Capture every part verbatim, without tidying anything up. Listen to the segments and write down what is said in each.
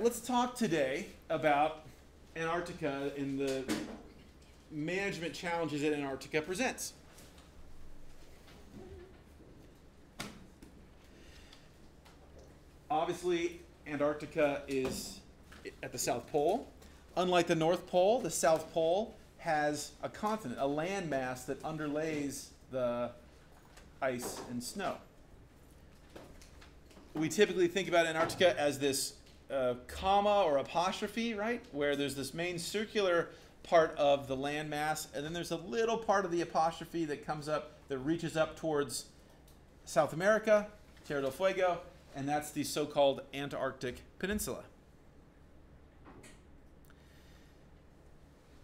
Let's talk today about Antarctica and the management challenges that Antarctica presents. Obviously, Antarctica is at the South Pole. Unlike the North Pole, the South Pole has a continent, a landmass that underlays the ice and snow. We typically think about Antarctica as this uh, comma or apostrophe, right? Where there's this main circular part of the landmass, and then there's a little part of the apostrophe that comes up, that reaches up towards South America, Tierra del Fuego, and that's the so-called Antarctic Peninsula.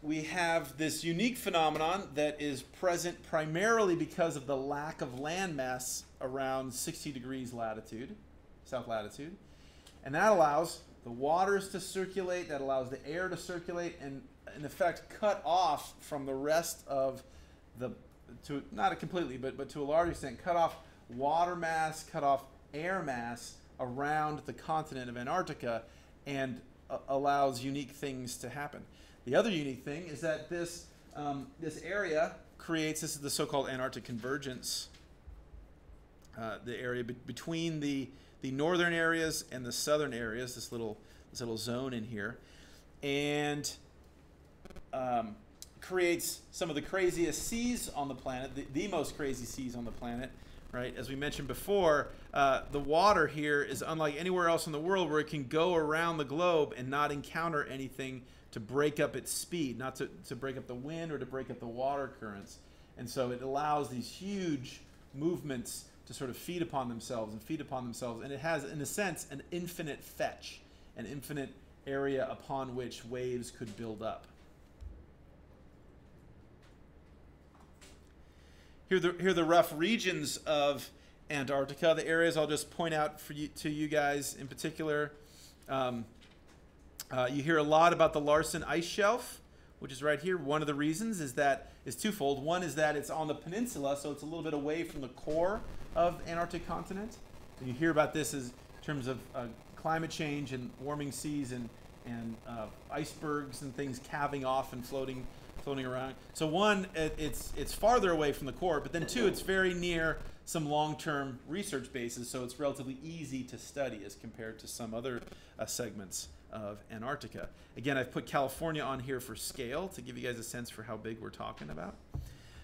We have this unique phenomenon that is present primarily because of the lack of landmass around sixty degrees latitude, south latitude. And that allows the waters to circulate, that allows the air to circulate, and in effect cut off from the rest of the, to, not completely, but, but to a large extent, cut off water mass, cut off air mass around the continent of Antarctica, and uh, allows unique things to happen. The other unique thing is that this, um, this area creates, this is the so-called Antarctic convergence, uh, the area be between the, the northern areas and the southern areas, this little, this little zone in here, and um, creates some of the craziest seas on the planet, the, the most crazy seas on the planet, right? As we mentioned before, uh, the water here is unlike anywhere else in the world, where it can go around the globe and not encounter anything to break up its speed, not to, to break up the wind or to break up the water currents. And so it allows these huge movements to sort of feed upon themselves and feed upon themselves. And it has, in a sense, an infinite fetch, an infinite area upon which waves could build up. Here are the, here are the rough regions of Antarctica, the areas I'll just point out for you, to you guys in particular. Um, Uh, you hear a lot about the Larsen Ice Shelf, which is right here. One of the reasons is that is twofold. One is that it's on the peninsula, so it's a little bit away from the core of the Antarctic continent. And you hear about this as, in terms of uh, climate change and warming seas and, and uh, icebergs and things calving off and floating, floating around. So one, it, it's, it's farther away from the core, but then two, it's very near some long-term research bases, so it's relatively easy to study as compared to some other uh, segments of Antarctica. Again, I've put California on here for scale to give you guys a sense for how big we're talking about.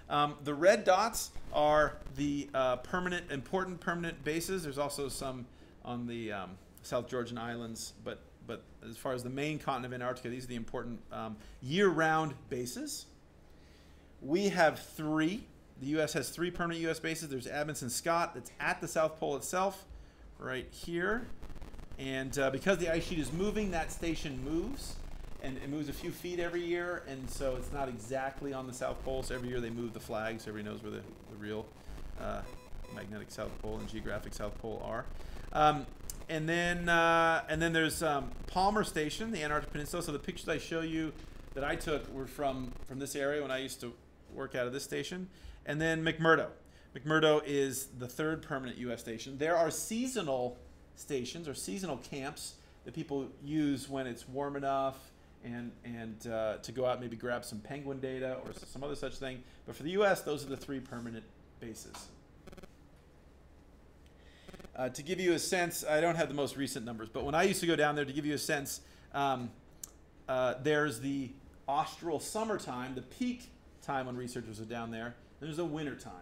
Um, the red dots are the uh, permanent, important permanent bases. There's also some on the um, South Georgian Islands, but, but as far as the main continent of Antarctica, these are the important um, year-round bases. We have three. The U S has three permanent U S bases. There's Amundsen-Scott that's at the South Pole itself, right here. And uh, because the ice sheet is moving, that station moves, and it moves a few feet every year, and so it's not exactly on the South Pole, so every year they move the flag so everybody knows where the, the real uh, magnetic South Pole and geographic South Pole are. Um, and then uh, and then there's um, Palmer Station, the Antarctic Peninsula. So the pictures I show you that I took were from, from this area when I used to work out of this station. And then McMurdo. McMurdo is the third permanent U S station. There are seasonal stations or seasonal camps that people use when it's warm enough and and uh, to go out and maybe grab some penguin data or some other such thing. But for the U S, those are the three permanent bases. Uh, to give you a sense, I don't have the most recent numbers, but when I used to go down there, to give you a sense, um, uh, there's the austral summertime, the peak time when researchers are down there, and there's a winter time.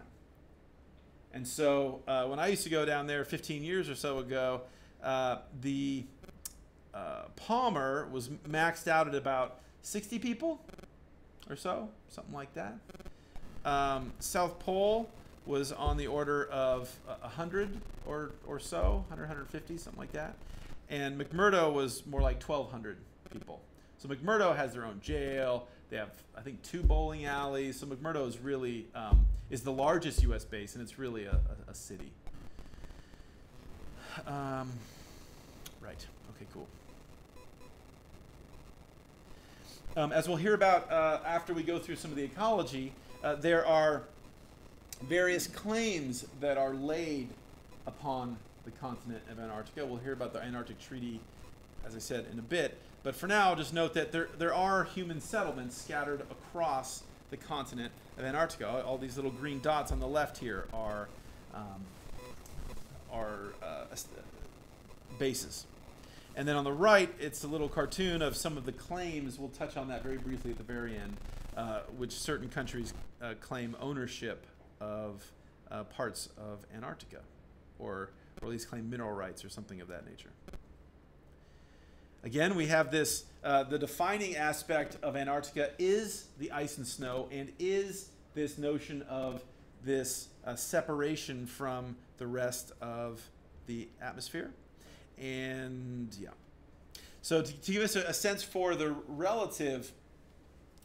And so uh, when I used to go down there fifteen years or so ago, uh, the uh, Palmer was maxed out at about sixty people or so, something like that. Um, South Pole was on the order of uh, one hundred or, or so, one hundred, one hundred fifty, something like that. And McMurdo was more like twelve hundred people. So McMurdo has their own jail. They have, I think, two bowling alleys. So McMurdo is really um, is the largest U S base, and it's really a, a, a city. Um, right. Okay. Cool. Um, as we'll hear about uh, after we go through some of the ecology, uh, there are various claims that are laid upon the continent of Antarctica. We'll hear about the Antarctic Treaty as I said, in a bit. But for now, just note that there, there are human settlements scattered across the continent of Antarctica. All these little green dots on the left here are, um, are uh, bases. And then on the right, it's a little cartoon of some of the claims. We'll touch on that very briefly at the very end, uh, which certain countries uh, claim ownership of uh, parts of Antarctica, or, or at least claim mineral rights or something of that nature. Again, we have this, uh, the defining aspect of Antarctica is the ice and snow, and is this notion of this uh, separation from the rest of the atmosphere. And yeah, so to, to give us a, a sense for the relative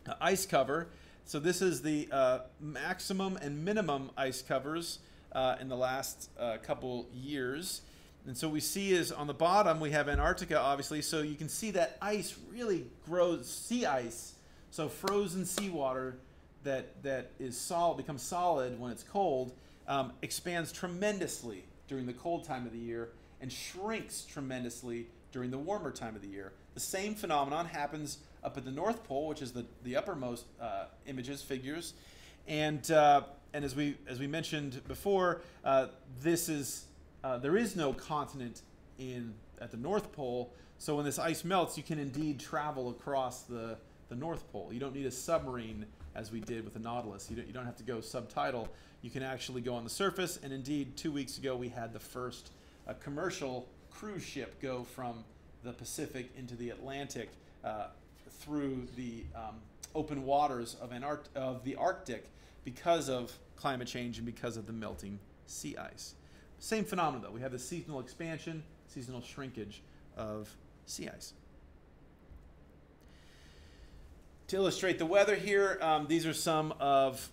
uh, ice cover, so this is the uh, maximum and minimum ice covers uh, in the last uh, couple years. And so we see is on the bottom, we have Antarctica, obviously. So you can see that ice really grows, sea ice. So frozen seawater that, that is solid, becomes solid when it's cold, um, expands tremendously during the cold time of the year and shrinks tremendously during the warmer time of the year. The same phenomenon happens up at the North Pole, which is the, the uppermost uh, images, figures. And, uh, and as, we, as we mentioned before, uh, this is... Uh, there is no continent in at the North Pole, so when this ice melts, you can indeed travel across the, the North Pole. You don't need a submarine as we did with the Nautilus. You don't, you don't have to go subtidal. You can actually go on the surface, and indeed, two weeks ago, we had the first uh, commercial cruise ship go from the Pacific into the Atlantic uh, through the um, open waters of, Antarct of the Arctic because of climate change and because of the melting sea ice. Same phenomenon, though. We have the seasonal expansion, seasonal shrinkage of sea ice. To illustrate the weather here, um, these are some of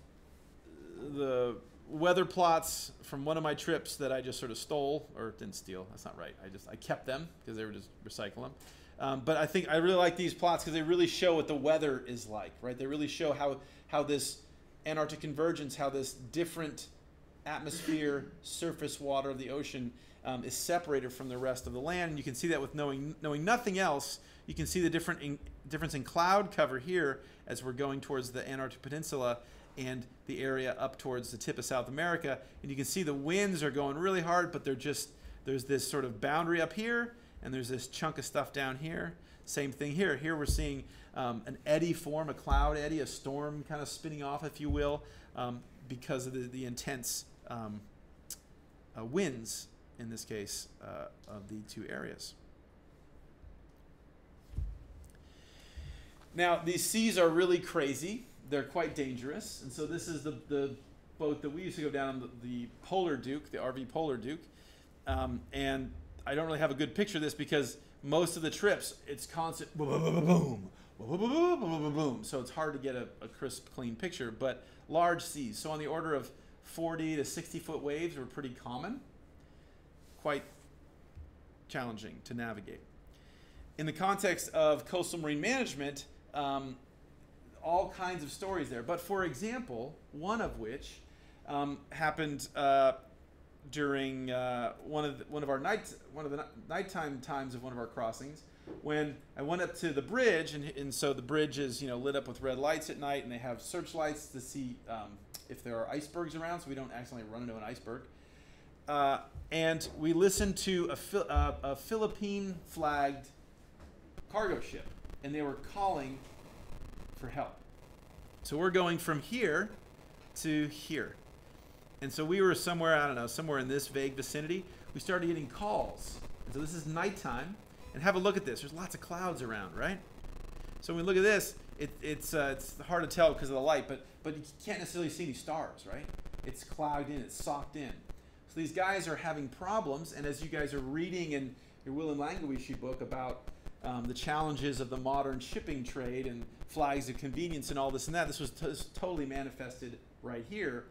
the weather plots from one of my trips that I just sort of stole, or didn't steal. That's not right. I just I kept them because they were just recycling them. Um, but I think I really like these plots because they really show what the weather is like, right? They really show how how this Antarctic convergence, how this different atmosphere, surface water of the ocean um, is separated from the rest of the land. And you can see that with knowing knowing nothing else, you can see the different in, difference in cloud cover here as we're going towards the Antarctic Peninsula and the area up towards the tip of South America. And you can see the winds are going really hard, but they're just, there's this sort of boundary up here, and there's this chunk of stuff down here. Same thing here. Here we're seeing um, an eddy form, a cloud eddy, a storm kind of spinning off, if you will, um, because of the, the intense Um, uh, winds, in this case, uh, of the two areas. Now, these seas are really crazy. They're quite dangerous. And so this is the, the boat that we used to go down, the, the Polar Duke, the R V Polar Duke. Um, and I don't really have a good picture of this because most of the trips, it's constant boom, boom, boom, boom, boom, boom, boom. So it's hard to get a, a crisp, clean picture, but large seas. So on the order of forty to sixty foot waves were pretty common, quite challenging to navigate. In the context of coastal marine management, um, all kinds of stories there. But for example, one of which um, happened uh, during uh, one of the, one of our night one of the nighttime times of one of our crossings, when I went up to the bridge, and, and so the bridge is you know lit up with red lights at night, and they have searchlights to see Um, if there are icebergs around, so we don't accidentally run into an iceberg. Uh, and we listened to a, Fi uh, a Philippine-flagged cargo ship, and they were calling for help. So we're going from here to here. And so we were somewhere, I don't know, somewhere in this vague vicinity. We started getting calls. And so this is nighttime. And have a look at this. There's lots of clouds around, right? So when we look at this, It, it's, uh, it's hard to tell because of the light, but, but you can't necessarily see any stars, right? It's clogged in, it's socked in. So these guys are having problems, and as you guys are reading in your Will and Langowishi book about um, the challenges of the modern shipping trade and flags of convenience and all this and that, this was t totally manifested right here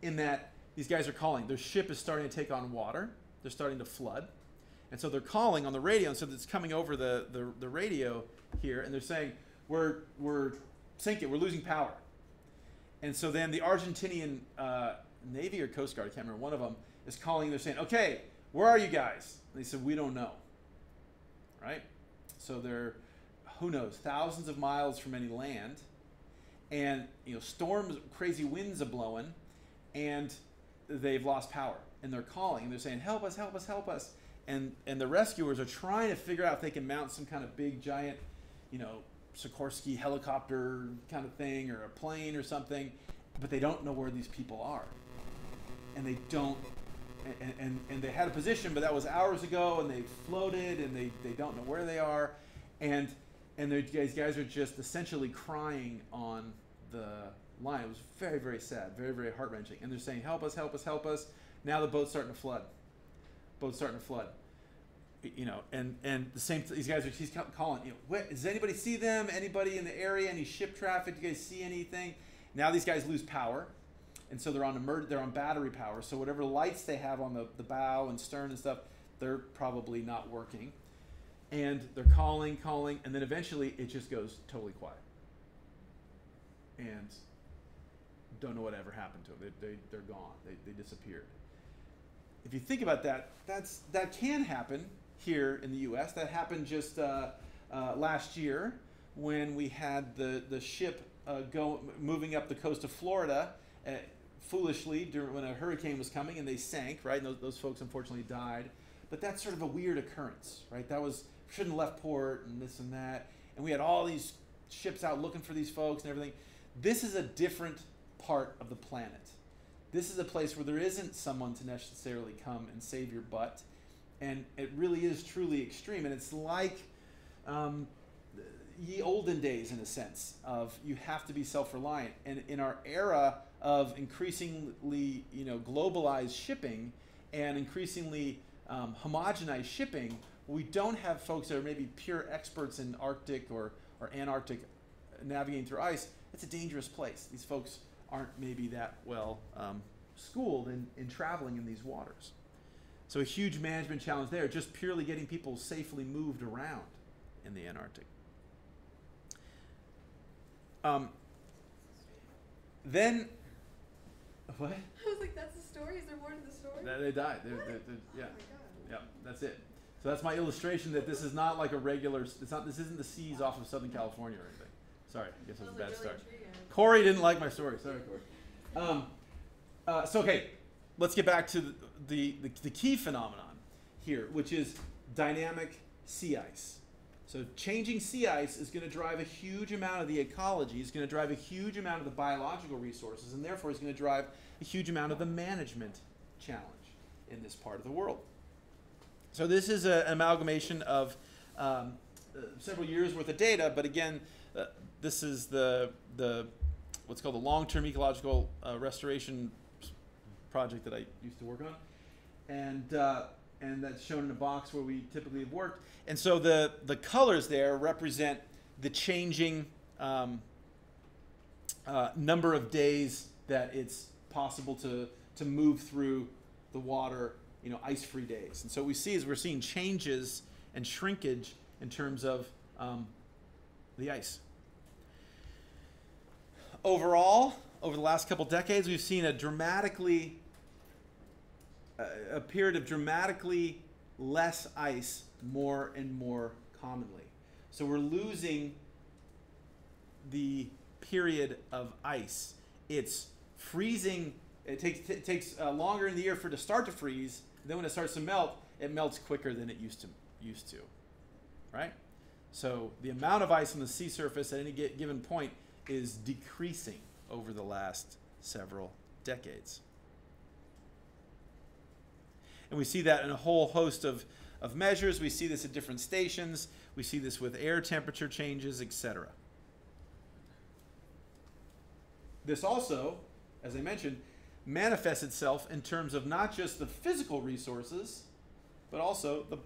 in that these guys are calling. Their ship is starting to take on water. They're starting to flood. And so they're calling on the radio, and so it's coming over the, the, the radio here, and they're saying, We're, we're sinking, we're losing power. And so then the Argentinian uh, Navy or Coast Guard, I can't remember, one of them is calling, they're saying, okay, where are you guys? And they said, we don't know, right? So they're, who knows, thousands of miles from any land, and you know, storms, crazy winds are blowing, and they've lost power, and they're calling, and they're saying, help us, help us, help us. And, and the rescuers are trying to figure out if they can mount some kind of big, giant, you know, Sikorsky helicopter kind of thing, or a plane or something, but they don't know where these people are. And they don't, and, and, and they had a position, but that was hours ago, and they floated, and they, they don't know where they are. And, and these guys are just essentially crying on the line. It was very, very sad, very, very heart-wrenching. And they're saying, help us, help us, help us. Now the boat's starting to flood. Boat's starting to flood. You know, and, and the same, these guys are, he's calling, you know, what, does anybody see them? Anybody in the area? Any ship traffic? Do you guys see anything? Now these guys lose power. And so they're on emer they're on battery power. So whatever lights they have on the, the bow and stern and stuff, they're probably not working. And they're calling, calling, and then eventually it just goes totally quiet. And don't know what ever happened to them. They, they, they're gone. They, they disappeared. If you think about that, that's, that can happen here in the U S. That happened just uh, uh, last year when we had the, the ship uh, go, moving up the coast of Florida, uh, foolishly during, when a hurricane was coming, and they sank, right? And those, those folks unfortunately died. But that's sort of a weird occurrence, right? That was, shouldn't have left port and this and that. And we had all these ships out looking for these folks and everything. This is a different part of the planet. This is a place where there isn't someone to necessarily come and save your butt. And it really is truly extreme. And it's like um, ye olden days, in a sense, of you have to be self-reliant. And in our era of increasingly you know, globalized shipping and increasingly um, homogenized shipping, we don't have folks that are maybe pure experts in Arctic or, or Antarctic navigating through ice. It's a dangerous place. These folks aren't maybe that well um, schooled in, in traveling in these waters. So a huge management challenge there, just purely getting people safely moved around in the Antarctic. Um, then, what? I was like, that's the story? Is there more to the story? They, they died. They're, they're, they're, yeah. Oh my God. Yeah, that's it. So that's my illustration that this is not like a regular, it's not, this isn't the seas off of Southern California or anything. Sorry, I guess that was a bad start. Corey didn't like my story. Sorry, Corey. Um, uh, so, okay, let's get back to the, the, the, the key phenomenon here, which is dynamic sea ice. So changing sea ice is going to drive a huge amount of the ecology. It's going to drive a huge amount of the biological resources, and therefore it's going to drive a huge amount of the management challenge in this part of the world. So this is a, an amalgamation of um, uh, several years' worth of data, but again, uh, this is the, the what's called the Long Term Ecological uh, Restoration project that I used to work on, and uh, and that's shown in a box where we typically have worked. And so the the colors there represent the changing um, uh, number of days that it's possible to to move through the water, you know, ice-free days. And so what we see is we're seeing changes and shrinkage in terms of um, the ice. Overall, over the last couple decades, we've seen a dramatically, uh, a period of dramatically less ice more and more commonly. So we're losing the period of ice. It's freezing. It takes, it takes uh, longer in the year for it to start to freeze. Then when it starts to melt, it melts quicker than it used to, used to, right? So the amount of ice on the sea surface at any given point is decreasing over the last several decades. And we see that in a whole host of, of measures. We see this at different stations. We see this with air temperature changes, et cetera. This also, as I mentioned, manifests itself in terms of not just the physical resources, but also the,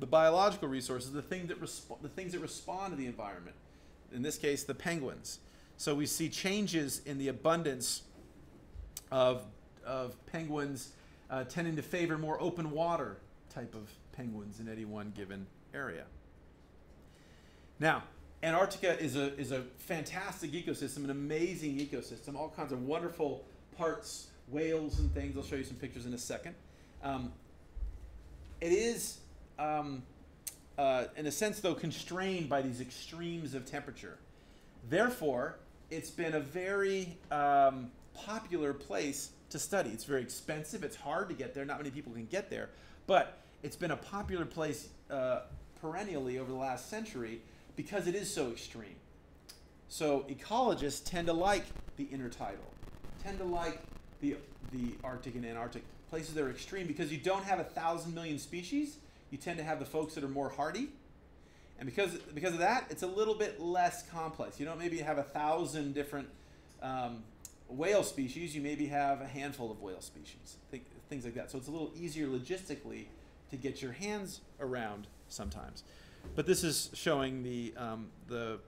the biological resources, the, thing that resp the things that respond to the environment. In this case, the penguins. So we see changes in the abundance of, of penguins uh, tending to favor more open water type of penguins in any one given area. Now, Antarctica is a, is a fantastic ecosystem, an amazing ecosystem, all kinds of wonderful parts, whales and things. I'll show you some pictures in a second. Um, it is um, uh, in a sense, though, constrained by these extremes of temperature. Therefore, it's been a very um, popular place to study. It's very expensive. It's hard to get there. Not many people can get there. But it's been a popular place uh, perennially over the last century because it is so extreme. So ecologists tend to like the intertidal, tend to like the, the Arctic and Antarctic, places that are extreme, because you don't have a thousand million species. You tend to have the folks that are more hardy. And because, because of that, it's a little bit less complex. You don't maybe have a thousand different um, whale species. You maybe have a handful of whale species, th things like that. So it's a little easier logistically to get your hands around sometimes. But this is showing the, um, the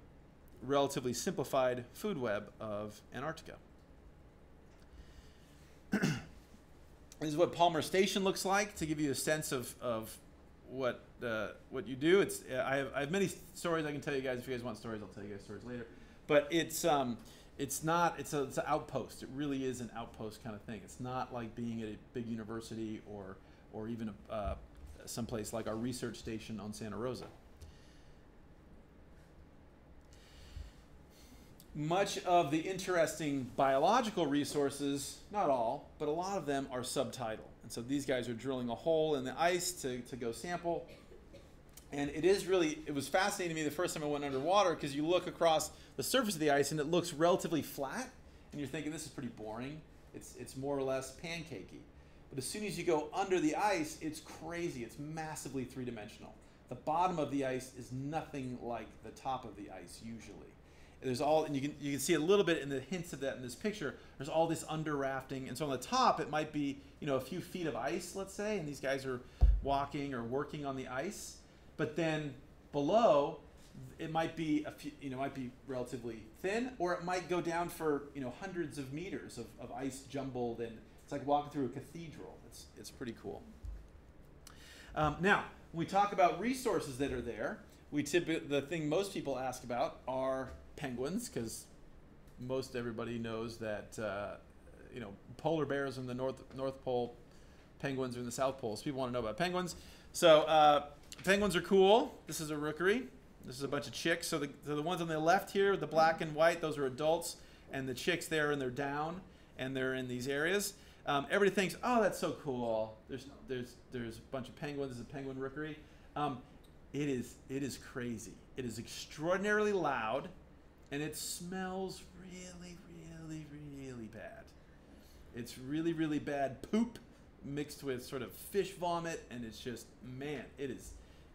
relatively simplified food web of Antarctica. This is what Palmer Station looks like, to give you a sense of, of what uh, what you do. It's I have, I have many stories I can tell you guys. If you guys want stories, I'll tell you guys stories later. But it's um it's not it's a it's an outpost. It really is an outpost kind of thing. It's not like being at a big university or or even a, uh, someplace like our research station on Santa Rosa. Much of the interesting biological resources, not all, but a lot of them are subtidal. And so these guys are drilling a hole in the ice to, to go sample. And it is really, it was fascinating to me the first time I went underwater, because you look across the surface of the ice and it looks relatively flat. And you're thinking, this is pretty boring. It's, it's more or less pancakey. But as soon as you go under the ice, it's crazy. It's massively three-dimensional. The bottom of the ice is nothing like the top of the ice usually. There's all, and you can, you can see a little bit in the hints of that in this picture. There's all this under rafting. And so on the top, it might be, you know, a few feet of ice, let's say, and these guys are walking or working on the ice. But then below, it might be, a few, you know, might be relatively thin, or it might go down for, you know, hundreds of meters of, of ice jumbled. And it's like walking through a cathedral. It's, it's pretty cool. Um, now, when we talk about resources that are there, we typ- the thing most people ask about are penguins, because most everybody knows that uh, you know, polar bears in the north North Pole, penguins are in the South Pole. So people want to know about penguins. So uh, penguins are cool. This is a rookery. This is a bunch of chicks. So the, so the ones on the left here, the black and white, those are adults, and the chicks there, and they're down, and they're in these areas. Um, everybody thinks, oh, that's so cool. There's there's there's a bunch of penguins. This is a penguin rookery. Um, it is it is crazy. It is extraordinarily loud. And it smells really, really, really bad. It's really, really bad poop mixed with sort of fish vomit, and it's just, man, it is,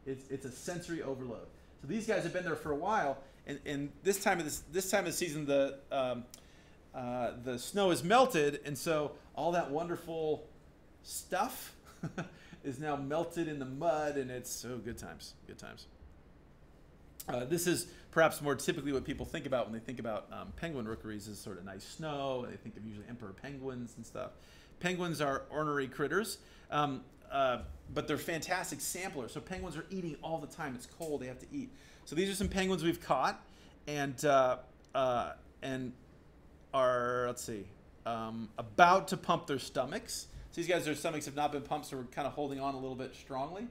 it's, it's a sensory overload. So these guys have been there for a while, and, and this time of this this time of the season, the um, uh, the snow is melted, and so all that wonderful stuff is now melted in the mud, and it's so oh, good times, good times. Uh, this is perhaps more typically what people think about when they think about um, penguin rookeries, is sort of nice snow. They think of usually emperor penguins and stuff. Penguins are ornery critters, um, uh, but they're fantastic samplers. So penguins are eating all the time. It's cold. They have to eat. So these are some penguins we've caught, and uh, uh, and are, let's see, um, about to pump their stomachs. So these guys, their stomachs have not been pumped, so we're kind of holding on a little bit strongly.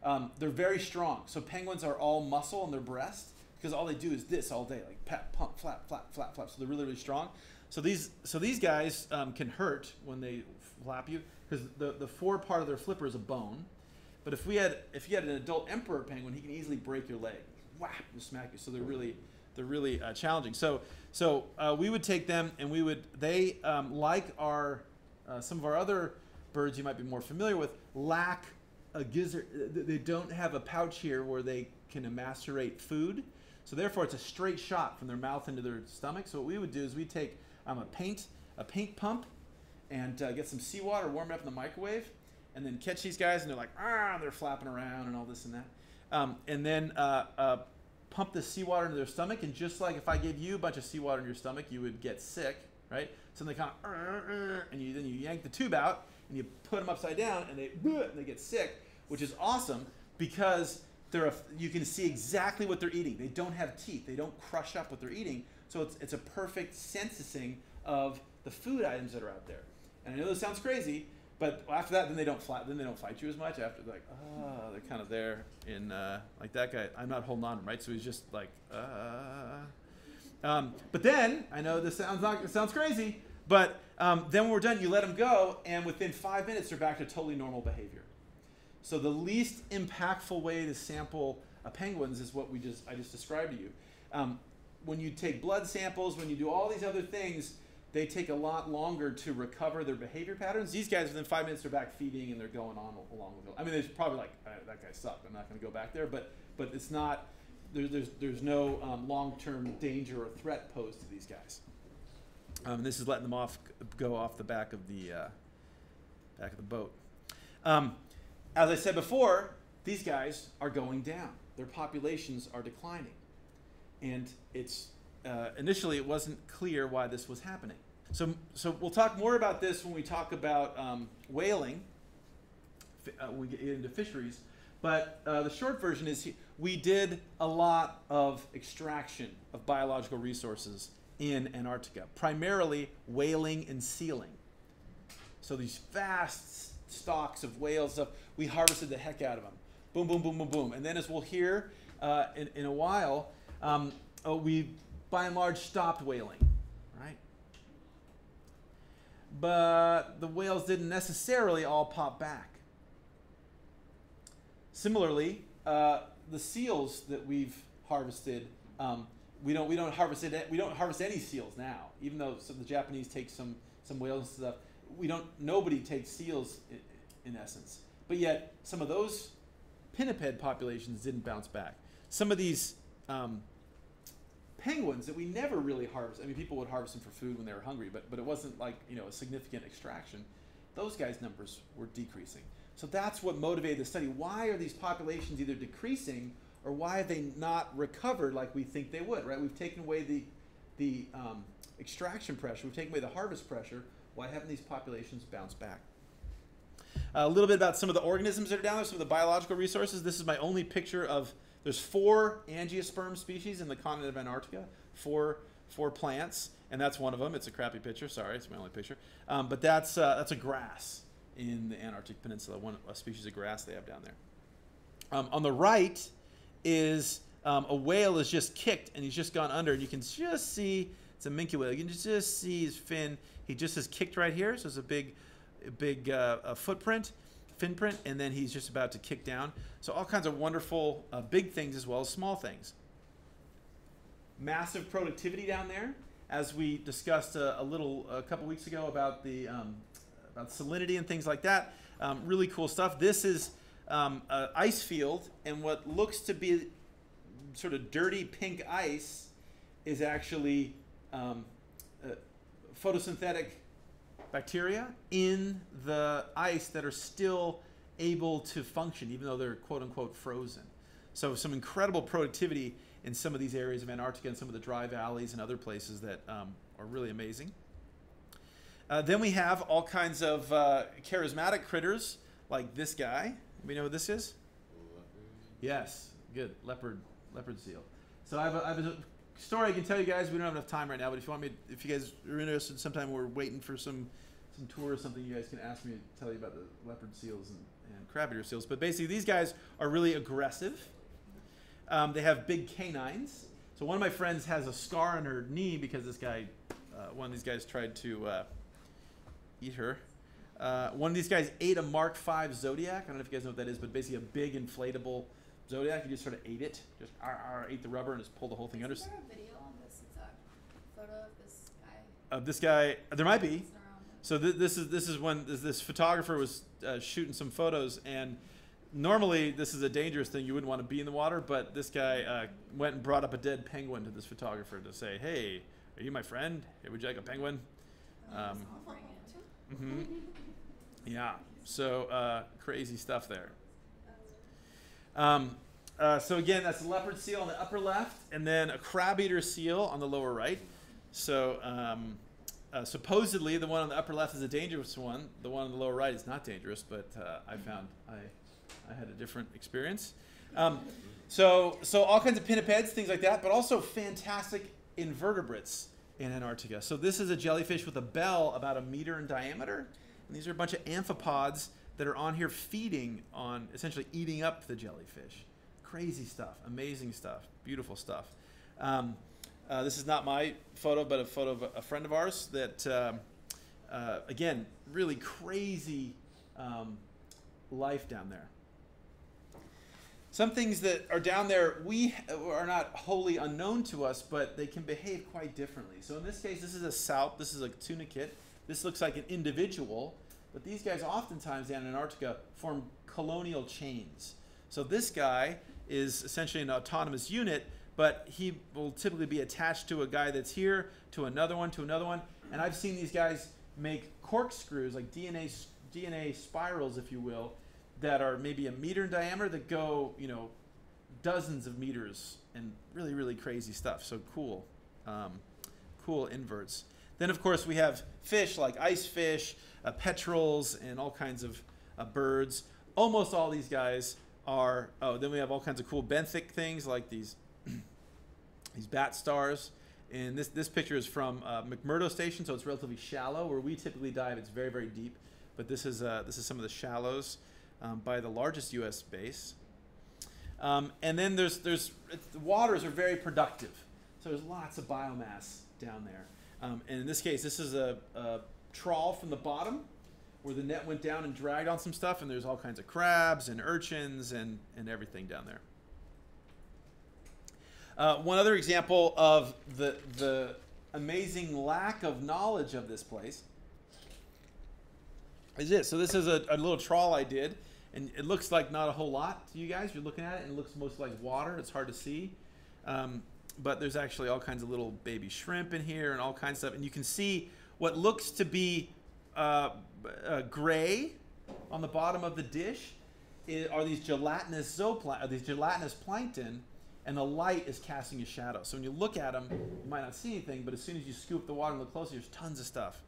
Um, they're very strong. So penguins are all muscle in their breast, because all they do is this all day, like pat, pump, flap, flap, flap, flap. So they're really, really strong. So these, so these guys um, can hurt when they flap you, because the, the fore part of their flipper is a bone. But if we had, if you had an adult emperor penguin, he can easily break your leg, whap, and smack you. So they're really, they're really uh, challenging. So, so uh, we would take them, and we would, they um, like our, uh, some of our other birds you might be more familiar with, lack a gizzard. They don't have a pouch here where they can emasculate food, so therefore it's a straight shot from their mouth into their stomach. So what we would do is we take um, a paint a paint pump and uh, get some seawater, warm it up in the microwave, and then catch these guys, and they're like, ah, they're flapping around and all this and that, um, and then uh, uh, pump the seawater into their stomach. And just like if I gave you a bunch of seawater in your stomach, you would get sick, right? So they kind of, and you then you yank the tube out, and you put them upside down, and they, and they get sick, which is awesome, because they're a, you can see exactly what they're eating. They don't have teeth. They don't crush up what they're eating. So it's, it's a perfect sensing of the food items that are out there. And I know this sounds crazy, But after that, then they don't fly, then they don't fight you as much. After like, ah, oh, they're kind of there in uh, like that guy. I'm not holding on him, right? So he's just like, ah. Uh. Um, but then I know this sounds not, it sounds crazy, but um, then when we're done, you let them go, and within five minutes, they're back to totally normal behavior. So the least impactful way to sample uh, penguins is what we just I just described to you. Um, when you take blood samples, when you do all these other things, they take a lot longer to recover their behavior patterns. These guys, within five minutes, they're back feeding and they're going on along with it. I mean, there's probably like, uh, that guy sucked. I'm not going to go back there. But but it's not, there, there's, there's no um, long-term danger or threat posed to these guys. Um, this is letting them off go off the back of the, uh, back of the boat. Um, as I said before, these guys are going down. Their populations are declining. And it's... Uh, initially, it wasn't clear why this was happening. So, so we'll talk more about this when we talk about um, whaling, uh, when we get into fisheries. But uh, the short version is we did a lot of extraction of biological resources in Antarctica, primarily whaling and sealing. So these vast stocks of whales, stuff, we harvested the heck out of them. Boom, boom, boom, boom, boom. And then as we'll hear uh, in, in a while, um, oh, we... by and large, stopped whaling, right? But the whales didn't necessarily all pop back. Similarly, uh, the seals that we've harvested, um, we don't we don't harvest it, we don't harvest any seals now. Even though some of the Japanese take some some whales and stuff, we don't. Nobody takes seals in, in essence. But yet, some of those pinniped populations didn't bounce back. Some of these. Um, Penguins that we never really harvest. I mean, people would harvest them for food when they were hungry, but but it wasn't like, you know, a significant extraction. Those guys' numbers were decreasing. So that's what motivated the study. Why are these populations either decreasing or why have they not recovered like we think they would, right? We've taken away the the um, extraction pressure. We've taken away the harvest pressure. Why haven't these populations bounced back? Uh, a little bit about some of the organisms that are down there, some of the biological resources. This is my only picture of. There's four angiosperm species in the continent of Antarctica, four, four plants, and that's one of them. It's a crappy picture. Sorry, it's my only picture. Um, but that's, uh, that's a grass in the Antarctic Peninsula, one a species of grass they have down there. Um, on the right is um, a whale is just kicked, and he's just gone under. And you can just see, it's a minke whale. You can just see his fin. He just is kicked right here, so it's a big, a big uh, a footprint. Fin print, and then he's just about to kick down. So all kinds of wonderful uh, big things as well as small things. Massive productivity down there, as we discussed a, a little a couple weeks ago about the um, about salinity and things like that. Um, really cool stuff. This is um, an ice field, and what looks to be sort of dirty pink ice is actually um, uh, photosynthetic bacteria in the ice that are still able to function, even though they're quote-unquote frozen. So some incredible productivity in some of these areas of Antarctica and some of the dry valleys and other places that um, are really amazing. Uh, then we have all kinds of uh, charismatic critters like this guy. Anybody know what this is? Leopard. Yes, good. Leopard, leopard seal. So I have a, I have a story I can tell you guys. We don't have enough time right now, but if you want me, to, if you guys are interested, sometime we're waiting for some, some tour or something. You guys can ask me to tell you about the leopard seals and, and crab eater seals. But basically, these guys are really aggressive. Um, they have big canines. So one of my friends has a scar on her knee because this guy, uh, one of these guys tried to uh, eat her. Uh, one of these guys ate a Mark five Zodiac. I don't know if you guys know what that is, but basically a big inflatable. Zodiac, he just sort of ate it, just ar, ar, ate the rubber and just pulled the whole thing under. Is there a video on this exact photo of this guy? Of this guy, there might be. So th this is this is when this, this photographer was uh, shooting some photos, and normally this is a dangerous thing. You wouldn't want to be in the water, but this guy uh, went and brought up a dead penguin to this photographer to say, "Hey, are you my friend? Hey, would you like a penguin?" Um, mm-hmm. Yeah. So uh, crazy stuff there. Um, uh, so again, that's a leopard seal on the upper left, and then a crab eater seal on the lower right. So um, uh, supposedly the one on the upper left is a dangerous one. The one on the lower right is not dangerous, but uh, I found I, I had a different experience. Um, so, so all kinds of pinnipeds, things like that, but also fantastic invertebrates in Antarctica. So this is a jellyfish with a bell about a meter in diameter, And these are a bunch of amphipods that are on here feeding on, essentially eating up the jellyfish. Crazy stuff, amazing stuff, beautiful stuff. Um, uh, this is not my photo, but a photo of a friend of ours that, um, uh, again, really crazy um, life down there. Some things that are down there we are not wholly unknown to us, but they can behave quite differently. So in this case, this is a salp, this is a tunicate. This looks like an individual, but these guys oftentimes down in Antarctica form colonial chains. So this guy is essentially an autonomous unit, but he will typically be attached to a guy that's here, to another one, to another one. And I've seen these guys make corkscrews, like D N A, D N A spirals, if you will, that are maybe a meter in diameter that go, you know, dozens of meters, and really, really crazy stuff. So cool, um, cool inverts. Then, of course, we have fish like ice fish, uh, petrels, and all kinds of uh, birds. Almost all these guys are, oh, then we have all kinds of cool benthic things like these these bat stars. And this, this picture is from uh, McMurdo Station, so it's relatively shallow. Where we typically dive, it's very, very deep. But this is, uh, this is some of the shallows um, by the largest U S base. Um, and then there's, there's it's, the waters are very productive. So there's lots of biomass down there. Um, and in this case, this is a, a trawl from the bottom where the net went down and dragged on some stuff, and there's all kinds of crabs and urchins and, and everything down there. Uh, one other example of the, the amazing lack of knowledge of this place is this. So this is a, a little trawl I did, and it looks like not a whole lot to you guys. You're looking at it, and it looks mostly like water. It's hard to see. Um, But there's actually all kinds of little baby shrimp in here and all kinds of stuff. And you can see what looks to be uh, uh, gray on the bottom of the dish are these gelatinous zooplankton, are these gelatinous plankton, and the light is casting a shadow. So when you look at them, you might not see anything, but as soon as you scoop the water and look closer, there's tons of stuff.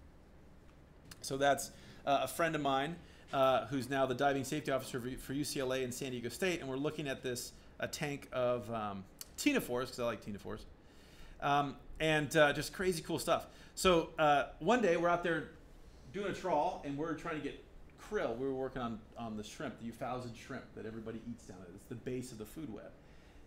So that's uh, a friend of mine uh, who's now the diving safety officer for U C L A in San Diego State, and we're looking at this a tank of Um, Tinafores, because I like tinafores, um, and uh, just crazy cool stuff. So uh, one day we're out there doing a trawl, and we're trying to get krill. We were working on, on the shrimp, the Euphausia shrimp that everybody eats down there. It's the base of the food web.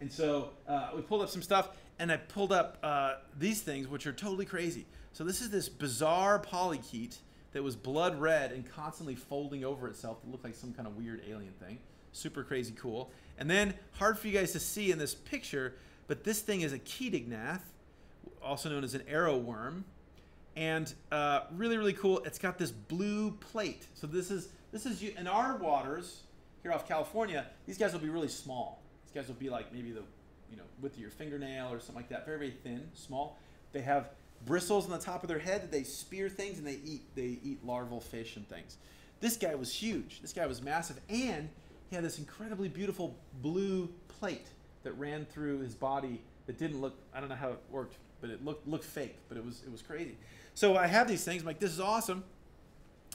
And so uh, we pulled up some stuff, and I pulled up uh, these things, which are totally crazy. So this is this bizarre polychaete that was blood red and constantly folding over itself. It looked like some kind of weird alien thing. Super crazy cool. And then, hard for you guys to see in this picture, but this thing is a cheatognath, also known as an arrow worm. And uh, really, really cool. It's got this blue plate. So this is, this is in our waters here off California, these guys will be really small. These guys will be like maybe the, you know, width of your fingernail or something like that. Very, very thin, small. They have bristles on the top of their head that they spear things, and they eat, they eat larval fish and things. This guy was huge. This guy was massive. And he had this incredibly beautiful blue plate that ran through his body that didn't look, I don't know how it worked, but it looked, looked fake, but it was, it was crazy. So I have these things, I'm like, this is awesome.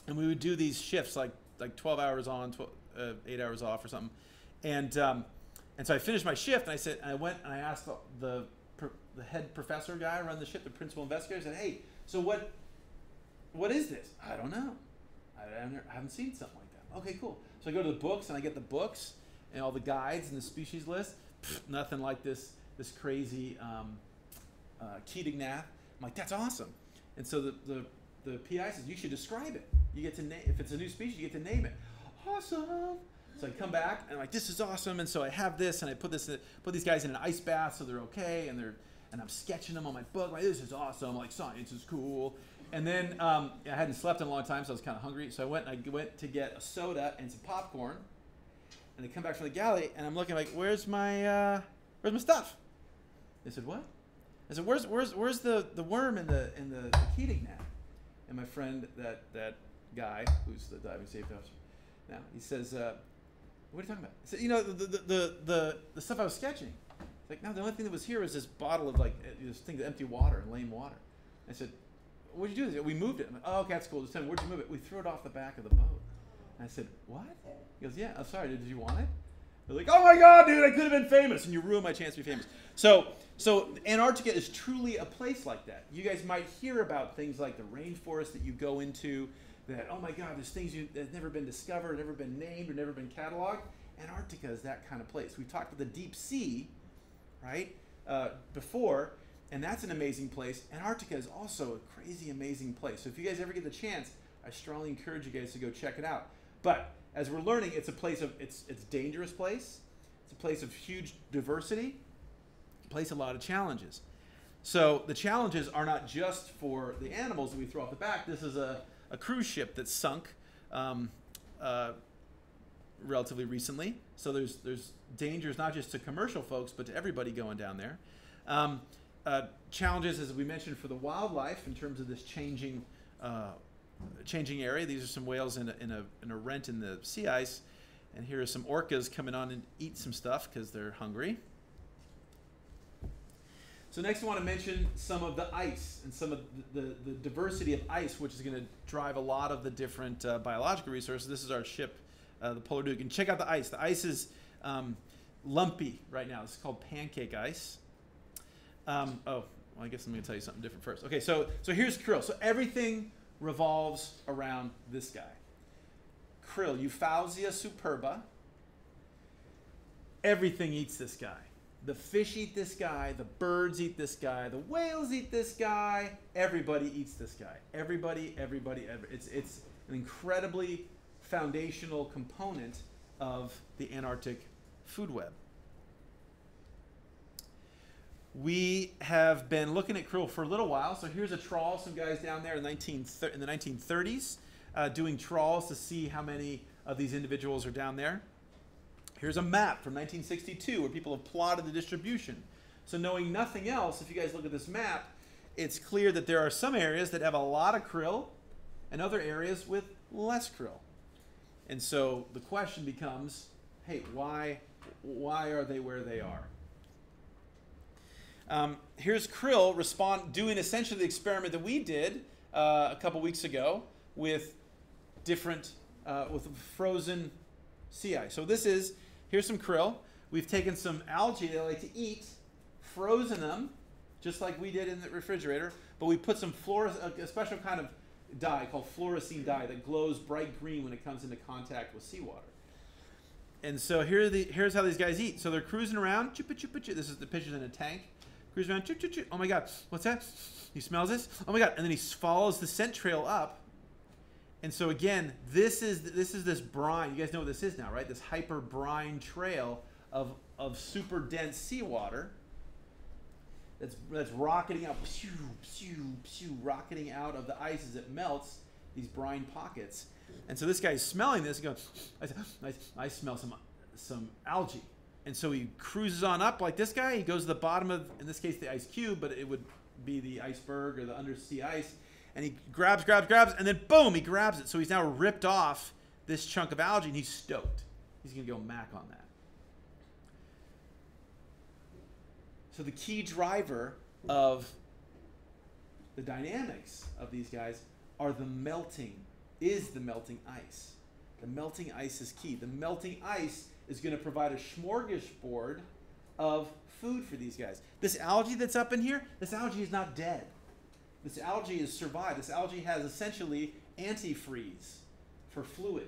And we would do these shifts, like like twelve hours on, twelve, uh, eight hours off or something. And um, and so I finished my shift, and I said, and I went and I asked the, the, the head professor guy running the ship, the principal investigator, I said, hey, so what, what is this? I don't know. I haven't, I haven't seen something like that. Okay, cool. So I go to the books, and I get the books and all the guides and the species list. Pfft, nothing like this this crazy um, uh, cheatognath. I'm like, that's awesome. And so the, the, the P I says, you should describe it. You get to name, if it's a new species, you get to name it. Awesome. So I come back, and I'm like, this is awesome. And so I have this, and I put this, put these guys in an ice bath so they're okay, and they're, and I'm sketching them on my book. Like, this is awesome. Like, science is cool. And then um, I hadn't slept in a long time, so I was kind of hungry. So I went and I went to get a soda and some popcorn. And I come back from the galley, and I'm looking like, where's my uh, where's my stuff? They said, what? I said, where's where's where's the, the worm in the in the, the cheatognath? And my friend, that that guy who's the diving safety officer now, he says, uh, what are you talking about? I said, you know, the the the the, the stuff I was sketching. It's like, no, the only thing that was here was this bottle of like this thing, the empty water, lame water. I said, what'd you do? We moved it. I'm like, oh, okay, that's cool. Just tell me, where'd you move it? We threw it off the back of the boat. And I said, what? He goes, yeah, I'm sorry, did you want it? They're like, oh my God, dude, I could have been famous, and you ruined my chance to be famous. So, so Antarctica is truly a place like that. You guys might hear about things like the rainforest that you go into, that, oh my God, there's things that have never been discovered, never been named, or never been cataloged. Antarctica is that kind of place. We talked about the deep sea, right, uh, before, and that's an amazing place. Antarctica is also a crazy, amazing place. So if you guys ever get the chance, I strongly encourage you guys to go check it out. But as we're learning, it's a place of, it's it's dangerous place. It's a place of huge diversity, place a lot of challenges. So the challenges are not just for the animals that we throw off the back. This is a, a cruise ship that sunk um, uh, relatively recently. So there's, there's dangers not just to commercial folks, but to everybody going down there. Um, uh, challenges, as we mentioned, for the wildlife in terms of this changing uh, changing area. These are some whales in a, in, a, in a rent in the sea ice. And here are some orcas coming on and eat some stuff because they're hungry. So next I want to mention some of the ice and some of the, the, the diversity of ice, which is going to drive a lot of the different uh, biological resources. This is our ship, uh, the Polar Duke. And check out the ice. The ice is um, lumpy right now. It's called pancake ice. Um, oh, well, I guess I'm going to tell you something different first. Okay, so, so here's krill. So everything revolves around this guy. Krill, Euphausia superba. Everything eats this guy. The fish eat this guy, the birds eat this guy, the whales eat this guy, everybody eats this guy. Everybody, everybody, everybody. It's, it's an incredibly foundational component of the Antarctic food web. We have been looking at krill for a little while. So here's a trawl, some guys down there in, nineteen, in the nineteen thirties uh, doing trawls to see how many of these individuals are down there. Here's a map from nineteen sixty-two where people have plotted the distribution. So knowing nothing else, if you guys look at this map, it's clear that there are some areas that have a lot of krill and other areas with less krill. And so the question becomes, hey, why, why are they where they are? Um, here's krill respond, doing essentially the experiment that we did uh, a couple weeks ago with different, uh, with frozen sea ice. So this is, here's some krill. We've taken some algae they like to eat, frozen them, just like we did in the refrigerator, but we put some fluores a special kind of dye called fluorescein dye that glows bright green when it comes into contact with seawater. And so here are the, here's how these guys eat. So they're cruising around. Chupa, chupa, chupa. This is the pictures in a tank. Cruising around. Chup, chup, chup. Oh my God, what's that? He smells this. Oh my God. And then he follows the scent trail up. And so again, this is this is this brine. You guys know what this is now, right? This hyper brine trail of of super dense seawater that's that's rocketing out, pew, pew, pew, rocketing out of the ice as it melts these brine pockets. And so this guy's smelling this and goes, I, I, I smell some some algae. And so he cruises on up like this guy. He goes to the bottom of, in this case, the ice cube, but it would be the iceberg or the undersea ice. And he grabs, grabs, grabs, and then boom, he grabs it. So he's now ripped off this chunk of algae, and he's stoked. He's going to go mac on that. So the key driver of the dynamics of these guys are the melting, is the melting ice. The melting ice is key. The melting ice is going to provide a smorgasbord of food for these guys. This algae that's up in here, this algae is not dead. This algae has survived. This algae has essentially antifreeze for fluid.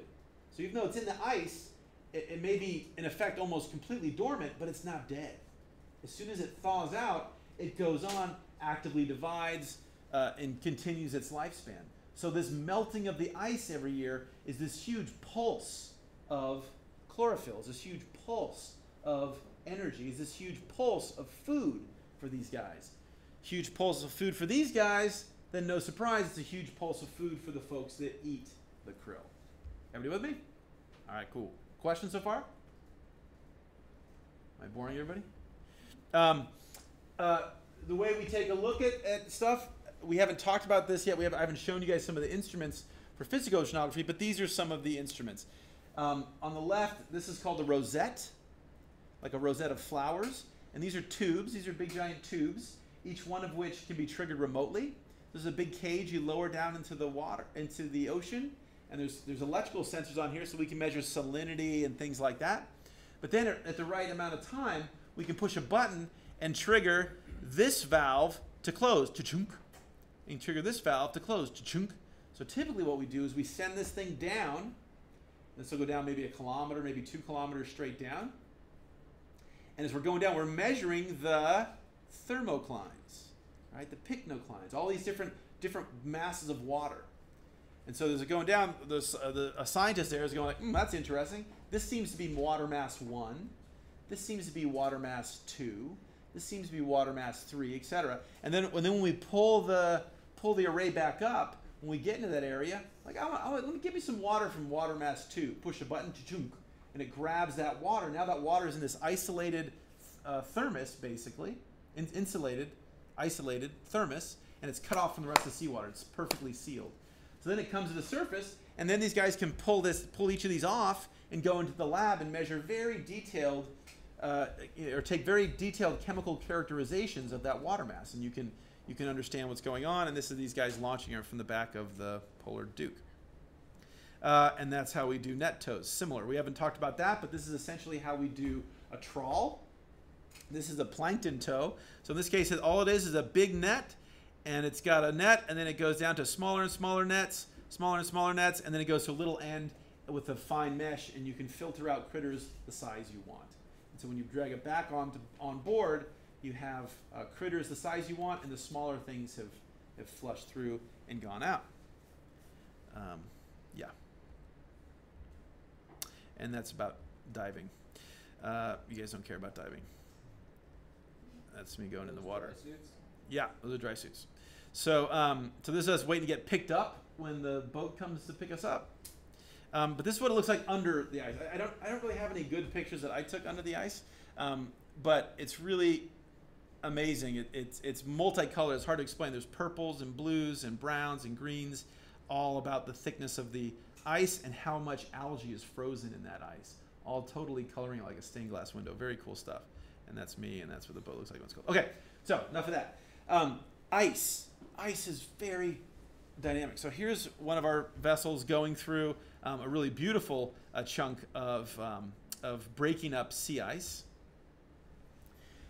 So even though it's in the ice, it, it may be, in effect, almost completely dormant, but it's not dead. As soon as it thaws out, it goes on, actively divides, uh, and continues its lifespan. So this melting of the ice every year is this huge pulse of chlorophylls, this huge pulse of energy, is this huge pulse of food for these guys. Huge pulse of food for these guys, then no surprise, it's a huge pulse of food for the folks that eat the krill. Everybody with me? All right, cool. Questions so far? Am I boring everybody? Um, uh, the way we take a look at, at stuff, we haven't talked about this yet. We have, I haven't shown you guys some of the instruments for physical oceanography, but these are some of the instruments. Um, on the left, this is called a rosette, like a rosette of flowers. And these are tubes. These are big, giant tubes, each one of which can be triggered remotely. There's a big cage you lower down into the water, into the ocean, and there's, there's electrical sensors on here so we can measure salinity and things like that. But then at the right amount of time, we can push a button and trigger this valve to close, cha-chunk, and trigger this valve to close, cha-chunk. So So typically what we do is we send this thing down. This will go down maybe a kilometer, maybe two kilometers straight down. And as we're going down, we're measuring the thermoclines, right? The pycnoclines, all these different, different masses of water. And so as it's going down, this, uh, the, a scientist there is going like, hmm, that's interesting. This seems to be water mass one. This seems to be water mass two. This seems to be water mass three, et cetera. And then, and then when we pull the, pull the array back up, when we get into that area, like, I want, I want, let me give me some water from water mass two. Push a button, chunk, and it grabs that water. Now that water is in this isolated uh, thermos, basically, in, insulated, isolated thermos, and it's cut off from the rest of the seawater. It's perfectly sealed. So then it comes to the surface, and then these guys can pull this, pull each of these off, and go into the lab and measure very detailed, uh, or take very detailed chemical characterizations of that water mass, and you can. You can understand what's going on, and this is these guys launching it from the back of the Polar Duke. Uh, and that's how we do net tows. Similar. We haven't talked about that, but this is essentially how we do a trawl. This is a plankton tow. So in this case, all it is is a big net, and it's got a net, and then it goes down to smaller and smaller nets, smaller and smaller nets, and then it goes to a little end with a fine mesh, and you can filter out critters the size you want. And so when you drag it back on, to, on board, you have uh, critters the size you want, and the smaller things have, have flushed through and gone out. Um, yeah. And that's about diving. Uh, you guys don't care about diving. That's me going in the water. Dry suits? Yeah, those are dry suits. So, um, so this is us waiting to get picked up when the boat comes to pick us up. Um, but this is what it looks like under the ice. I, I, don't, I don't really have any good pictures that I took under the ice, um, but it's really amazing. It, it's, it's multicolored. It's hard to explain. There's purples and blues and browns and greens, all about the thickness of the ice and how much algae is frozen in that ice, all totally coloring like a stained glass window. Very cool stuff. And that's me, and that's what the boat looks like when it's cold. Okay, so enough of that. Um, ice. Ice is very dynamic. So here's one of our vessels going through um, a really beautiful uh, chunk of, um, of breaking up sea ice.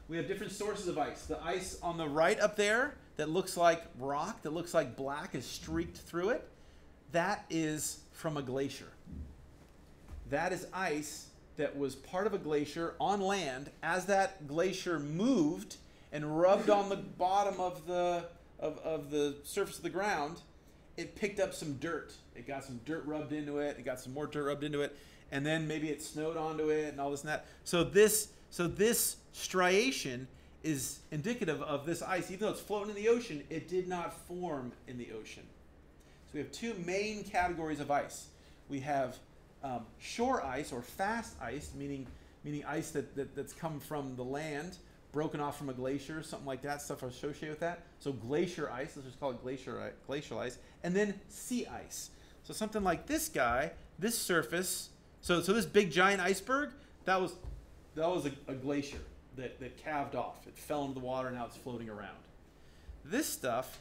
We have different sources of ice. The ice on the right up there that looks like rock, that looks like black, is streaked through it. That is from a glacier. That is ice that was part of a glacier on land. As that glacier moved and rubbed on the bottom of the, of, of the surface of the ground, it picked up some dirt. It got some dirt rubbed into it. It got some more dirt rubbed into it. And then maybe it snowed onto it and all this and that. So this... So this striation is indicative of this ice. Even though it's floating in the ocean, it did not form in the ocean. So we have two main categories of ice. We have um, shore ice, or fast ice, meaning, meaning ice that, that, that's come from the land, broken off from a glacier, something like that, stuff associated with that. So glacier ice, let's just call it glacier, glacial ice. And then sea ice. So something like this guy, this surface, so, so this big giant iceberg, that was... That was a, a glacier that, that calved off. It fell into the water, and now it's floating around. This stuff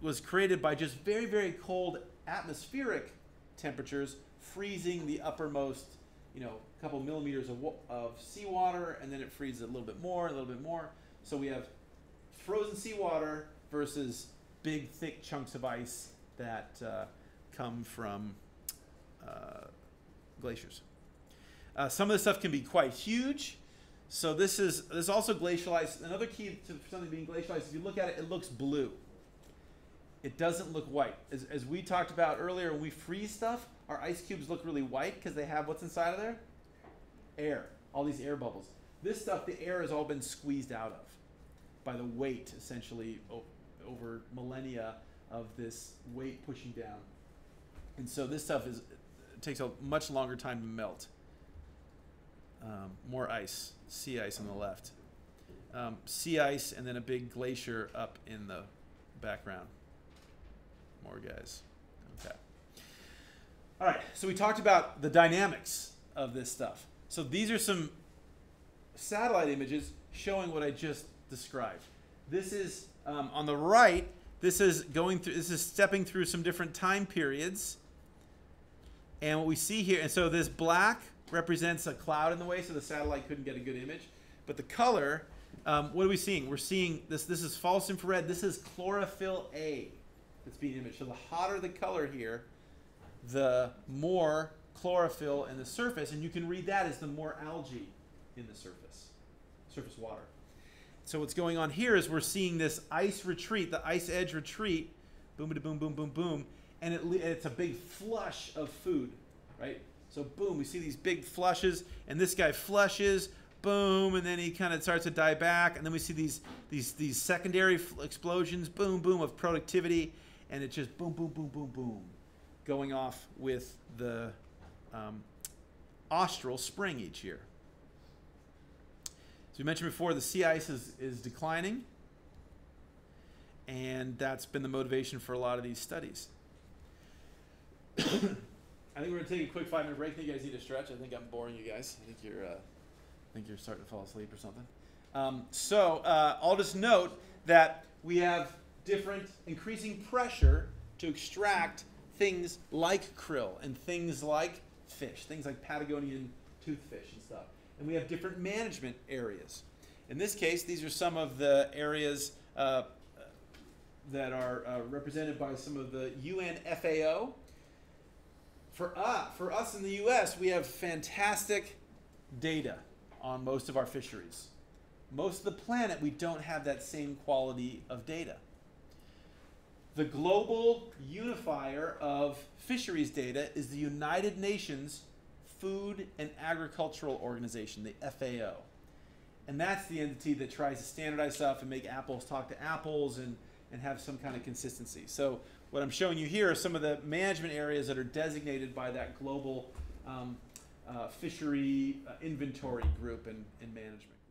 was created by just very, very cold atmospheric temperatures, freezing the uppermost, you know, couple millimeters of, of seawater, and then it freezes a little bit more, a little bit more. So we have frozen seawater versus big, thick chunks of ice that uh, come from uh, glaciers. Uh, some of this stuff can be quite huge. So this is, this is also glacial ice. Another key to something being glacial ice is if you look at it, it looks blue. It doesn't look white. As, as we talked about earlier, when we freeze stuff, our ice cubes look really white because they have what's inside of there? Air. All these air bubbles. This stuff, the air has all been squeezed out of by the weight, essentially, over millennia of this weight pushing down. And so this stuff is, it takes a much longer time to melt. Um, more ice, sea ice on the left. Um, sea ice, and then a big glacier up in the background. More guys. Okay. All right, so we talked about the dynamics of this stuff. So these are some satellite images showing what I just described. This is, um, on the right, this is going through, this is stepping through some different time periods. And what we see here, and so this black represents a cloud in the way, so the satellite couldn't get a good image. But the color, um, what are we seeing? We're seeing this. This is false infrared. This is chlorophyll A. that's being imaged. So the hotter the color here, the more chlorophyll in the surface, and you can read that as the more algae in the surface, surface water. So what's going on here is we're seeing this ice retreat, the ice edge retreat, boom, boom, boom, boom, boom, and it, it's a big flush of food, right? So boom, we see these big flushes, and this guy flushes, boom, and then he kind of starts to die back, and then we see these these these secondary explosions, boom, boom, of productivity, and it's just boom, boom, boom, boom, boom, going off with the um, austral spring each year. So we mentioned before, the sea ice is, is declining, and that's been the motivation for a lot of these studies. I think we're going to take a quick five minute break. I think you guys need to stretch. I think I'm boring you guys. I think you're, uh, I think you're starting to fall asleep or something. Um, so uh, I'll just note that we have different increasing pressure to extract things like krill and things like fish, things like Patagonian toothfish and stuff. And we have different management areas. In this case, these are some of the areas uh, that are uh, represented by some of the U N F A O. For, uh, for us in the U S, we have fantastic data on most of our fisheries. Most of the planet, we don't have that same quality of data. The global unifier of fisheries data is the United Nations Food and Agricultural Organization, the F A O. And that's the entity that tries to standardize stuff and make apples talk to apples and, and have some kind of consistency. So what I'm showing you here are some of the management areas that are designated by that global um, uh, fishery uh, inventory group and, and management.